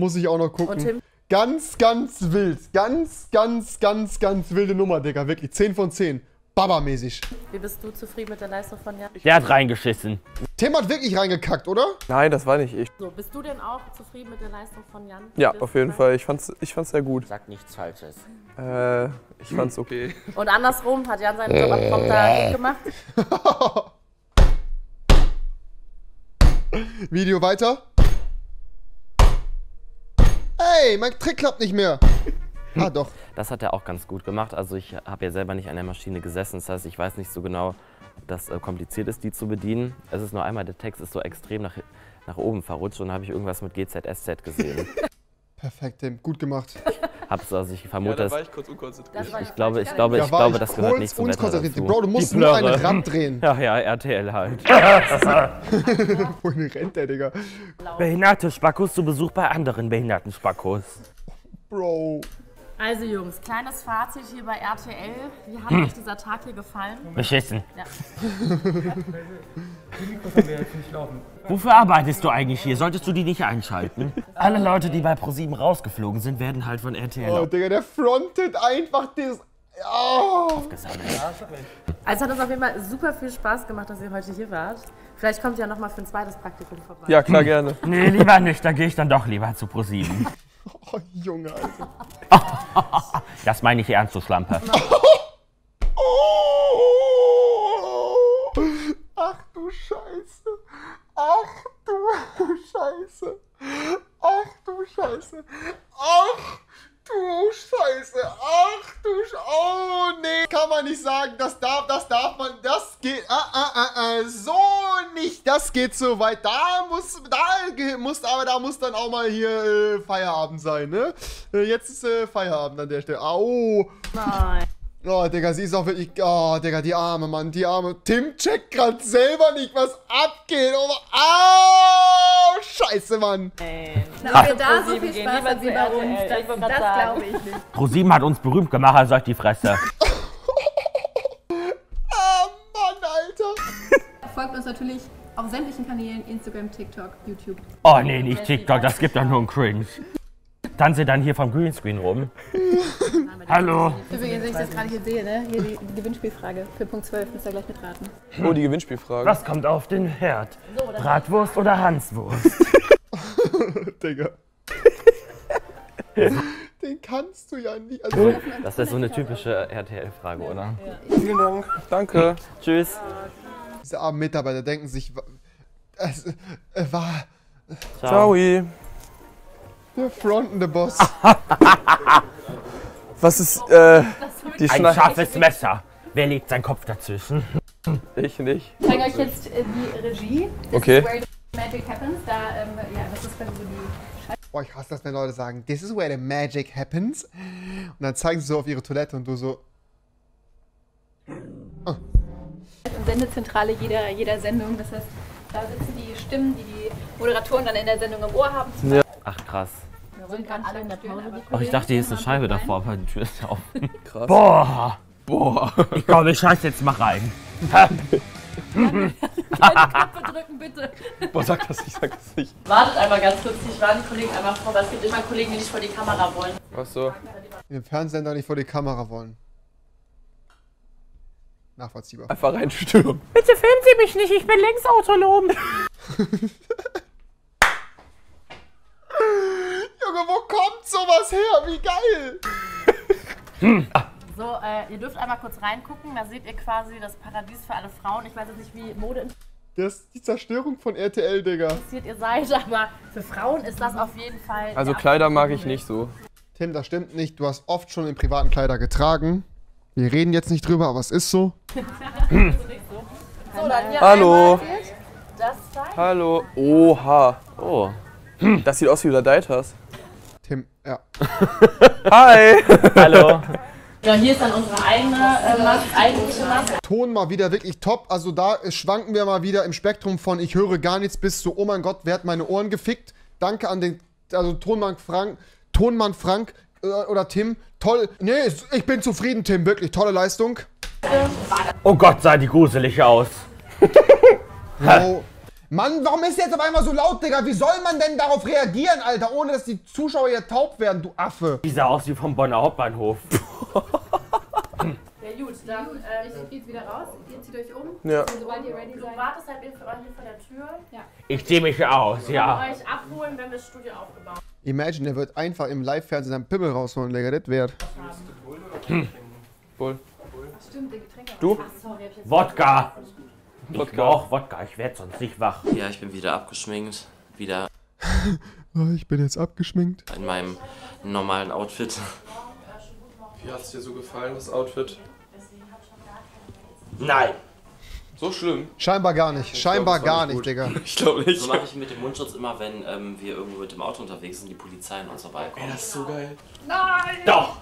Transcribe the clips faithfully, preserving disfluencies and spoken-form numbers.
Muss ich auch noch gucken. Oh, ganz, ganz wild. Ganz, ganz, ganz, ganz wilde Nummer, Digga. Wirklich. zehn von zehn. Babamäßig. Wie bist du zufrieden mit der Leistung von Jan? Der hat reingeschissen. Tim hat wirklich reingekackt, oder? Nein, das war nicht ich. So, bist du denn auch zufrieden mit der Leistung von Jan? Ja, auf jeden Fall. Ich fand's, ich fand's sehr gut. Sag nichts Falsches. Äh, ich fand's okay. Und andersrum hat Jan seinen Job abkommt da gemacht. Video weiter. Hey, mein Trick klappt nicht mehr. Ah, doch. Das hat er auch ganz gut gemacht. Also ich habe ja selber nicht an der Maschine gesessen. Das heißt, ich weiß nicht so genau, ob das äh, kompliziert ist, die zu bedienen. Es ist nur einmal, der Text ist so extrem nach, nach oben verrutscht und da habe ich irgendwas mit G Z S Z gesehen. Perfekt, Tim. Gut gemacht. Hab's, also ich vermute, ja, da war ich kurz unkonzentriert. Ich, ich glaube, ich glaube, ich glaube, das gehört nicht zum Wetter dazu. Bro, du musst nur einen Rand drehen. Ja, ja, R T L halt. Wohin rennt der, Digga? Behinderte Spackos zu Besuch bei anderen behinderten Spackos. Bro. Also Jungs, kleines Fazit hier bei R T L. Wie hat hm. euch dieser Tag hier gefallen? Beschissen. Ja. Wofür arbeitest du eigentlich hier? Solltest du die nicht einschalten? Alle Leute, die bei ProSieben rausgeflogen sind, werden halt von R T L. Oh Digga, der frontet einfach dieses... Oh. Also hat uns auf jeden Fall super viel Spaß gemacht, dass ihr heute hier wart. Vielleicht kommt ihr ja nochmal für ein zweites Praktikum vorbei. Ja, klar, gerne. Nee, lieber nicht. Da gehe ich dann doch lieber zu ProSieben. Oh, Junge, also. Das meine ich ernst, du Schlampe. Ach du Scheiße. Ach du Scheiße. Ach du Scheiße. Ach du Scheiße. Ach du Scheiße. Oh, nee. Kann man nicht sagen. Das darf, das darf man. Das geht. Ah, ah, ah, ah. So nicht. Das geht so weit. Da muss, da muss, aber da muss dann auch mal hier äh, Feierabend sein, ne? Jetzt ist äh, Feierabend an der Stelle. Au. Nein. Oh, Digga, sie ist auch wirklich... Oh, Digga, die Arme, Mann, die Arme. Tim checkt gerade selber nicht, was abgeht. Oh, oh scheiße, Mann. Ey, dass wir da so viel Spaß hatten bei uns, das, das glaube ich nicht. ProSieben hat uns berühmt gemacht, also euch die Fresse. Ah, Mann, Alter. Folgt uns natürlich auf sämtlichen Kanälen, Instagram, TikTok, YouTube. Oh, nee, nicht TikTok, das gibt doch nur einen Cringe. Tanze dann hier vom Greenscreen rum. Hallo. Übrigens, wenn ich das gerade hier sehe, ne? Hier die, die Gewinnspielfrage für Punkt zwölf, müsst ihr gleich mitraten. Oh, die Gewinnspielfrage. Was kommt auf den Herd? So, oder Bratwurst oder Hanswurst? Digga. Den kannst du ja nicht. Also das ist so eine typische R T L-Frage, ja, oder? Ja. Vielen Dank. Danke. Tschüss. Diese armen Mitarbeiter denken sich, es war... Ciao. Ciao. Der frontende Boss. Was ist, äh, die Ein scharfes Messer. Wer legt seinen Kopf dazwischen? Ich nicht. Ich zeige euch jetzt äh, die Regie. This okay. is where the magic happens. Da, ähm, ja, das ist quasi so die Scheiße. Boah, ich hasse das, wenn Leute sagen, this is where the magic happens. Und dann zeigen sie so auf ihre Toilette und du so... Oh. Sendezentrale jeder, jeder Sendung. Das heißt, da sitzen die Stimmen, die die Moderatoren dann in der Sendung im Ohr haben. Ja. Ach krass. Ach, ich dachte, hier ist eine Scheibe davor, aber die Tür ist auf. Krass. Boah! Boah! Ich glaube, ich scheiße jetzt mal rein. Deine Klappe drücken, bitte. Boah, sag das nicht, sag das nicht. Wartet einmal ganz kurz, ich warne die Kollegen einmal vor, weil es gibt immer Kollegen, die nicht vor die Kamera wollen. Ach so. In den Fernsehsender nicht vor die Kamera wollen. Nachvollziehbar. Einfach reinstürmen. Bitte filmen Sie mich nicht, ich bin längst autonom. Junge, wo kommt sowas her? Wie geil! Hm. So, äh, ihr dürft einmal kurz reingucken. Da seht ihr quasi das Paradies für alle Frauen. Ich weiß jetzt nicht, wie Mode... Das ist die Zerstörung von R T L, Digga. Interessiert ihr seid, aber für Frauen ist das auf jeden Fall... Also Kleider mag ich nicht so. Tim, das stimmt nicht. Du hast oft schon in privaten Kleider getragen. Wir reden jetzt nicht drüber, aber es ist so. Hm. So, dann hier Hallo. Das Hallo. Oha. Oh. Hm. Das sieht aus wie du da hast. Tim, ja. Hi! Hallo! Ja, hier ist dann unsere eigene äh, Maske, eigentliche Maske. Ton mal wieder wirklich top. Also da schwanken wir mal wieder im Spektrum von ich höre gar nichts bis zu oh mein Gott, wer hat meine Ohren gefickt? Danke an den also Tonmann Frank, Tonmann Frank äh, oder Tim. Toll. Nee, ich bin zufrieden, Tim. Wirklich tolle Leistung. Oh Gott, sah die gruselig aus. Wow. Mann, warum ist der jetzt auf einmal so laut, Digga? Wie soll man denn darauf reagieren, Alter, ohne dass die Zuschauer hier taub werden, du Affe? Die sah aus wie vom Bonner Hauptbahnhof. Ja gut, dann äh, ich geht wieder raus, ihr zieht euch um. Ja. Also, sobald ihr ready seid. Du wartest halt eben für euch vor der Tür. Ja. Ich zieh mich aus, ja. Und euch abholen, wenn wir das Studio aufgebaut haben. Imagine, der wird einfach im Live-Fernsehen seinen Pimmel rausholen, Digga, das wert. Hm. Bull. Ach, stimmt, der Getränke. Du? Ach, sorry, hab ich jetzt Wodka. Ich brauch Wodka, ich werd sonst nicht wach. Ja, ich bin wieder abgeschminkt. Wieder. Ich bin jetzt abgeschminkt. In meinem normalen Outfit. Wie hat's dir so gefallen, das Outfit? Nein. So schlimm? Scheinbar gar nicht. Scheinbar glaub, gar nicht, gut. Digga. Ich glaube nicht. So mache ich mit dem Mundschutz immer, wenn ähm, wir irgendwo mit dem Auto unterwegs sind, die Polizei an uns vorbeikommt. Ey, das ist so geil. Nein! Doch!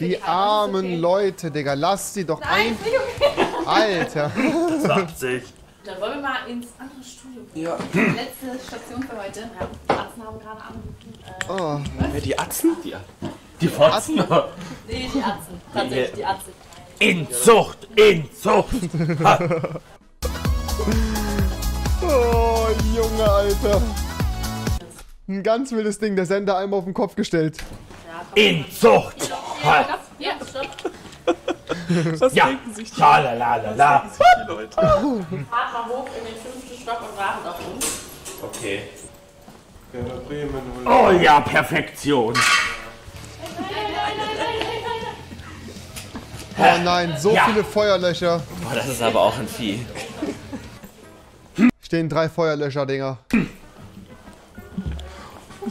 Die armen okay. Leute, Digga. Lass sie doch ein... Nein, ist nicht okay. Alter. Das macht sich. Dann wollen wir mal ins andere Studio. Ja. Letzte Station für heute. Ja, die Atzen haben gerade angerufen. Äh, oh. Wer, die Atzen? Die, die Fotzen? Nee, die Atzen. Tatsächlich, die Atzen. Inzucht! Inzucht! Oh, Junge, Alter. Ein ganz wildes Ding, der Sender einmal auf den Kopf gestellt. Ja, Inzucht! Ja, stopp. Was ja. denken sich die Leute? Fahrt mal hoch in den fünften Stock und wartet auf uns. Okay. Oh ja, Perfektion! Oh nein, so ja. viele Feuerlöcher. Boah, das ist aber auch ein Vieh. Stehen drei Feuerlöcher, Dinger. Nein,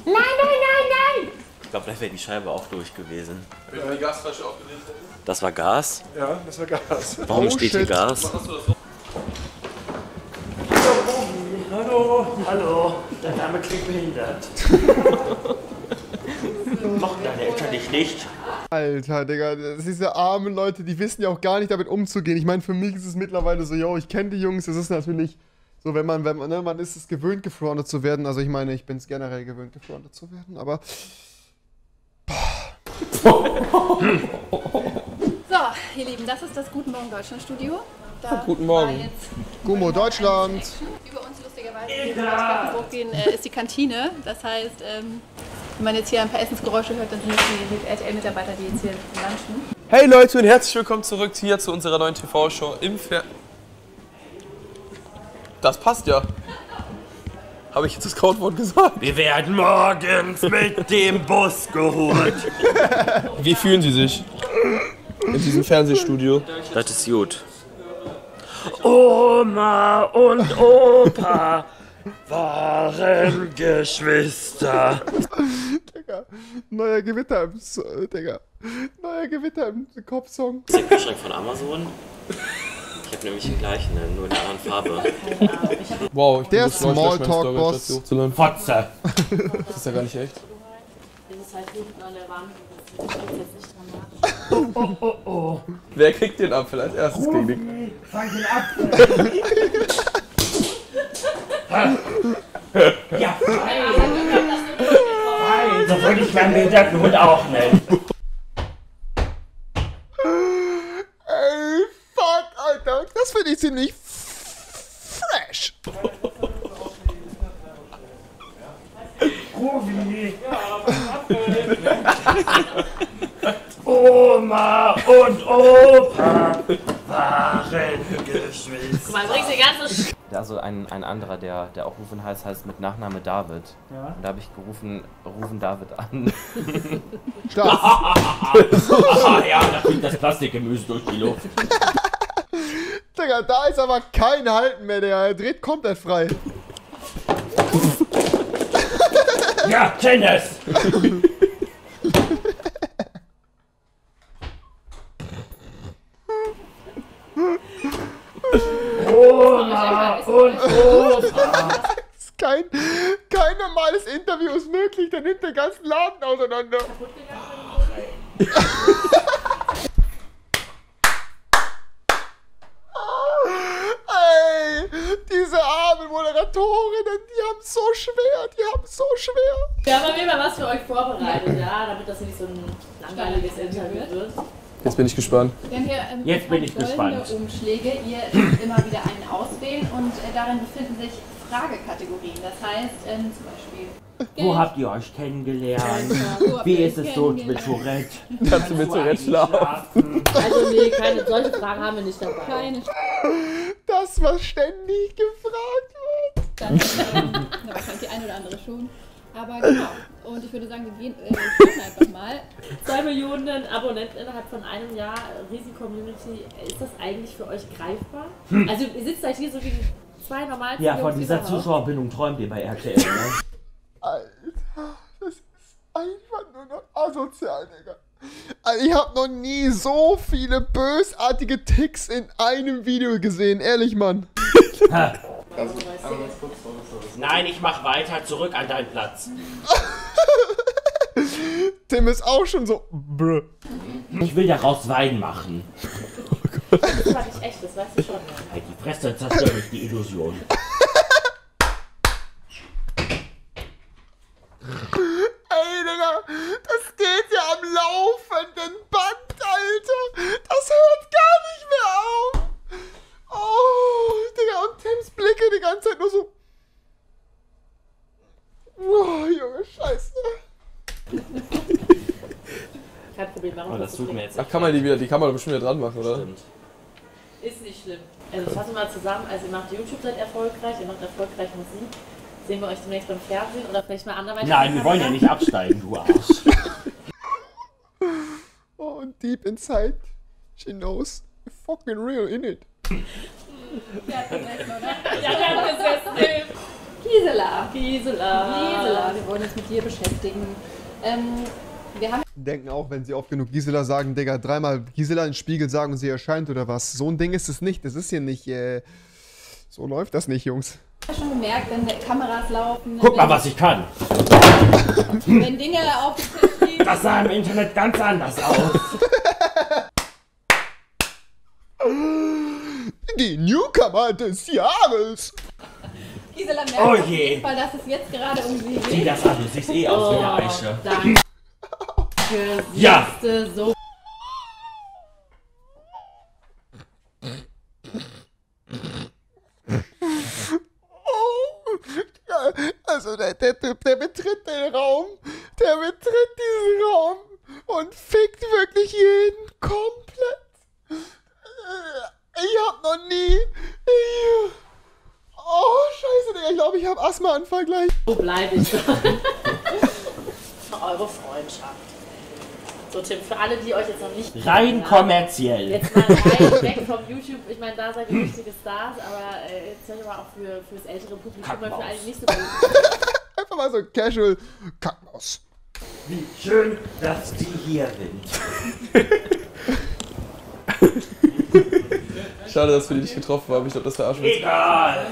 nein, nein, nein! Ich glaube, da wäre die Scheibe auch durch gewesen. Wenn die Gasflasche aufgelegt hätte. Das war Gas? Ja, das war Gas. Warum oh, steht shit. hier Gas? Hallo, hallo, dein Name klingt behindert. Machen deine Eltern dich nicht. Alter, Digga, das sind diese armen Leute, die wissen ja auch gar nicht damit umzugehen. Ich meine, für mich ist es mittlerweile so, yo, ich kenne die Jungs, es ist natürlich so, wenn man, wenn man, ne, man ist es gewöhnt, gefrontet zu werden. Also ich meine, ich bin es generell gewöhnt, gefrontet zu werden, aber... So, ihr Lieben, das ist das Guten Morgen Deutschland Studio. Da Guten Morgen. Gumo Deutschland. Über uns lustigerweise, ja. Gehen, äh, ist die Kantine, das heißt... Ähm, wenn man jetzt hier ein paar Essensgeräusche hört, dann sind die R T L-Mitarbeiter, die jetzt hier lunchen. Hey Leute und herzlich willkommen zurück hier zu unserer neuen T V-Show im Fer... Das passt ja. Habe ich jetzt das Codewort gesagt? Wir werden morgens mit dem Bus geholt. Wie fühlen Sie sich in diesem Fernsehstudio? Das ist gut. Oma und Opa. Waren Geschwister. Digga, neuer Gewitter im so Digga. Neuer Gewitter im Kopfsong. Das ist der Kühlschrank von Amazon. Ich hab nämlich den gleichen, nur in der anderen Farbe. Wow, ich der Smalltalk-Boss. Fotze! Das ist ja gar nicht echt. Das ist halt hinten an der Wand. Das ist jetzt nicht Oh, oh, oh, oh. Wer kriegt den ab? Vielleicht erstes gegen den. Fang den ab! Ja, frei! Frei! So würde ich meinen Hintergrund auch nennen. Ey, fuck, Alter! Das finde ich ziemlich fresh! Ruby! Oma und Opa waren Geschwister. Guck mal, bringst du die ganze Sch... Also ein, ein anderer, der, der auch Rufen heißt, heißt mit Nachname David. Ja. Und da habe ich gerufen, rufen David an. Stopp! Ah, ah, ah, ah. Ja, da fliegt das Plastikgemüse durch die Luft. Digga, da ist aber kein Halten mehr, der dreht komplett frei. Ja, Tennis! Oma und Opa. Kein, kein normales Interview ist möglich, der nimmt den ganzen Laden auseinander. Ey, diese armen Moderatorinnen, die haben es so schwer, die haben es so schwer. Wir haben auf jeden Fall was für euch vorbereitet, ja, damit das nicht so ein langweiliges Interview wird. Jetzt bin ich gespannt. Wir haben hier ähm, Jetzt bin ich folgende gespannt. Umschläge. Ihr dürft immer wieder einen auswählen und äh, darin befinden sich Fragekategorien. Das heißt ähm, zum Beispiel... Geld. Wo habt ihr euch kennengelernt? Ja, Wie ist es so mit Tourette? Kannst du mit Tourette schlafen? Also nee, keine, solche Fragen haben wir nicht dabei. Keine. Das, was ständig gefragt wird. Dann ähm, na, wahrscheinlich die eine oder andere schon. Aber genau. Und ich würde sagen, wir gehen äh, einfach mal. Zwei Millionen Abonnenten innerhalb von einem Jahr, riesen Community. Ist das eigentlich für euch greifbar? Hm. Also ihr sitzt halt hier so wie zwei normalen Ja, von dieser Zuschauerbindung träumt ihr bei R T L, ne? Alter, das ist einfach nur noch asozial, Digga. Also ich habe noch nie so viele bösartige Ticks in einem Video gesehen, ehrlich, Mann. Also, nein, ich mach weiter, zurück an deinen Platz. Tim ist auch schon so... Brr. Ich will daraus Wein machen. Oh, das war nicht echt, das weißt du schon. Halt die Fresse, jetzt hast du nicht die Illusion. Ey, Digga, das geht ja am laufenden Band, Alter. Das hört gar nicht mehr auf. Oh, Digga, und Tims Blicke die ganze Zeit nur so. Boah, Junge, scheiße. Kein Problem, warum? Oh, das tut mir jetzt. Ach, kann man die wieder, die kann man bestimmt wieder dran machen, oder? Stimmt. Ist nicht schlimm. Also fassen wir mal zusammen, also ihr macht YouTube seid erfolgreich, ihr macht erfolgreich Musik. Sehen wir euch demnächst beim Fernsehen oder vielleicht mal anderweitig? Nein, wir wollen ja nicht absteigen, du Arsch. Oh, und deep inside, she knows you're fucking real in it. Ja, das ist, oder? Ja, das ist Gisela. Gisela. Gisela. Wir wollen uns mit dir beschäftigen. Ähm, wir haben denken auch, wenn sie oft genug Gisela sagen, Digga, dreimal Gisela in den Spiegel sagen und sie erscheint oder was. So ein Ding ist es nicht. Das ist hier nicht, äh, so läuft das nicht, Jungs. Ich habe schon gemerkt, wenn Kameras laufen... Guck mal, was ich kann! Wenn Dinge auf dem Tisch liegen... Das sah im Internet ganz anders aus! Die Newcomer des Jahres! Gisela merkt oh auf jeden Fall, dass es jetzt gerade um sie geht. Sieh das an, du siehst eh aus wie eine Eiche. Danke. Ja! So Also der, der Typ, der betritt den Raum, der betritt diesen Raum und fickt wirklich jeden komplett. Ich hab noch nie... Ich, oh, scheiße, Digga, ich glaube, ich hab Asthmaanfall gleich. Wo bleibe ich? Eure Freundschaft. So, Tim, für alle, die euch jetzt noch nicht... Rein kommerziell. Jetzt mal rein weg vom YouTube. Ich meine, da seid ihr richtige Stars, aber äh, jetzt hört ihr mal auch für, für das ältere Publikum, weil für alle nicht so gut. Einfach mal so casual Kackmaus. Wie schön, dass die hier sind. Schade, dass wir die nicht getroffen haben. Ich glaube, das verarschen wir uns. Egal.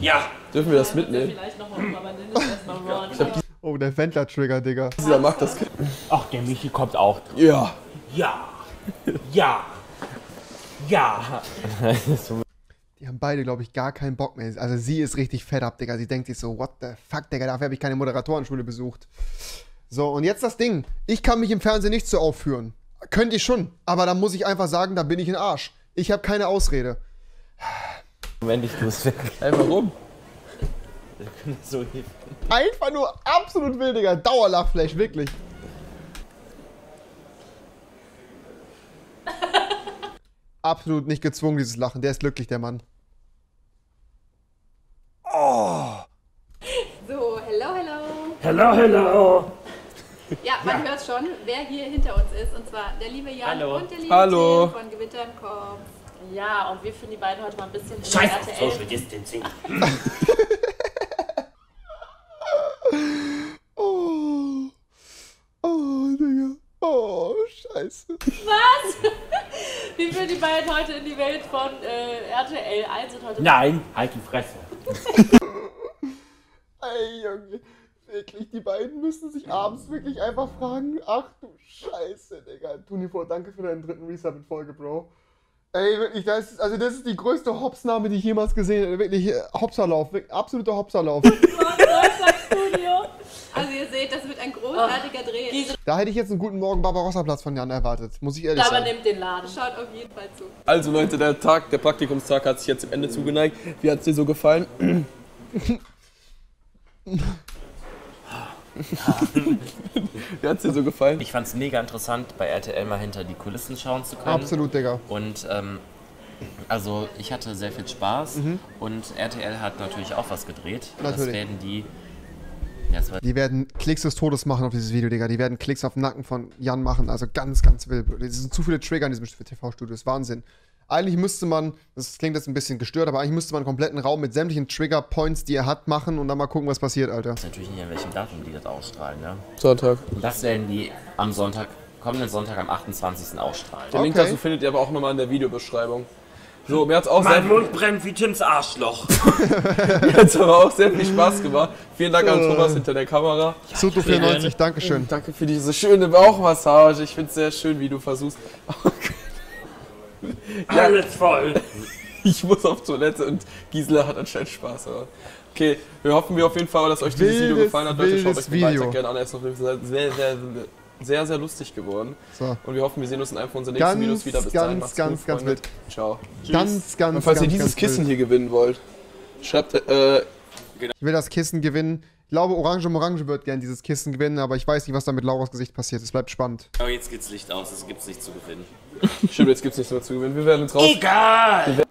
Ja. Dürfen wir das mitnehmen? Vielleicht nochmal um, aber dann ist erstmal Ron. Oh, der Wendler-Trigger, Digga. Dieser macht das. Ach, der Michi kommt auch. Ja. Ja. Ja. Ja. Die haben beide, glaube ich, gar keinen Bock mehr. Also sie ist richtig fett ab, Digga. Sie denkt sich so, what the fuck, Digga, dafür habe ich keine Moderatorenschule besucht. So, und jetzt das Ding. Ich kann mich im Fernsehen nicht so aufführen. Könnte ich schon, aber da muss ich einfach sagen, da bin ich ein Arsch. Ich habe keine Ausrede. Moment, ich muss weg. Einfach rum. So einfach nur absolut wildiger Dauerlachflash, wirklich. Absolut nicht gezwungen, dieses Lachen. Der ist glücklich, der Mann. Oh. So, hello, hello. Hello, hello. Ja, man ja. hört schon, wer hier hinter uns ist. Und zwar der liebe Jan Hallo. und der liebe Hallo. Tim von Gewitter im Kopf. Ja, und wir finden die beiden heute mal ein bisschen... Scheiße, Social Distancing. Oh, oh, Digga. Oh, scheiße. Was? Wie wir die beiden heute in die Welt von äh, R T L eins und heute... Nein, halt die Fresse. Ey, Junge. Wirklich, die beiden müssen sich abends wirklich einfach fragen. Ach du Scheiße, Digga. Tunifor, danke für deinen dritten Resub in Folge, Bro. Ey, wirklich, das ist, also das ist die größte Hopsnahme, die ich jemals gesehen habe. Wirklich, Hopserlauf. Absoluter Hopserlauf. Also ihr seht, das wird ein großes großartiger Dreh. Da hätte ich jetzt einen guten Morgen Barbarossa-Platz von Jan erwartet, muss ich ehrlich sagen. Aber nimmt den Laden. Schaut auf jeden Fall zu. Also Leute, der Tag, der Praktikumstag hat sich jetzt am Ende zugeneigt. Wie hat es dir so gefallen? Wie hat es dir so gefallen? Ich fand es mega interessant, bei R T L mal hinter die Kulissen schauen zu können. Absolut, Digga. Und ähm, also ich hatte sehr viel Spaß, mhm, und R T L hat natürlich auch was gedreht. Natürlich. Das werden die... Die werden Klicks des Todes machen auf dieses Video, Digga. Die werden Klicks auf den Nacken von Jan machen. Also ganz, ganz wild. Es sind zu viele Trigger in diesem T V-Studio. Das ist Wahnsinn. Eigentlich müsste man, das klingt jetzt ein bisschen gestört, aber eigentlich müsste man einen kompletten Raum mit sämtlichen Trigger-Points, die er hat, machen und dann mal gucken, was passiert, Alter. Das ist natürlich nicht, an welchem Datum die das ausstrahlen, ne? Sonntag. Und das werden die am Sonntag, kommenden Sonntag am achtundzwanzigsten ausstrahlen. Den okay. Link dazu findet ihr aber auch nochmal in der Videobeschreibung. So, mir hat's auch mein Mund brennt wie Tims Arschloch. Mir hat's aber auch sehr viel Spaß gemacht. Vielen Dank an Thomas hinter der Kamera. Ja, Zutu vierundneunzig, Dankeschön. Danke für diese schöne Bauchmassage. Ich find's sehr schön, wie du versuchst. Ja, alles voll. Ich muss auf Toilette und Gisela hat anscheinend Spaß. Aber okay, wir hoffen wir auf jeden Fall, dass euch dieses Video gefallen hat. Leute, schaut euch den Beitrag gerne an. Er ist noch sehr, sehr, sehr... sehr, sehr lustig geworden. So. Und wir hoffen, wir sehen uns in einem von unseren nächsten ganz, Videos wieder. Bis dahin, macht's ganz, gut, ganz, Freunde. Ganz wild. Ciao. Tschüss. Ganz, ganz, und falls ganz, ihr dieses Kissen wild. hier gewinnen wollt, schreibt, äh... Genau. Ich will das Kissen gewinnen. Ich glaube, Orange im Orange wird gern dieses Kissen gewinnen, aber ich weiß nicht, was da mit Lauras Gesicht passiert. Es bleibt spannend. Aber jetzt geht's Licht aus, es gibt's nichts zu gewinnen. Stimmt, jetzt gibt's nichts mehr zu gewinnen. Wir werden uns raus... Egal!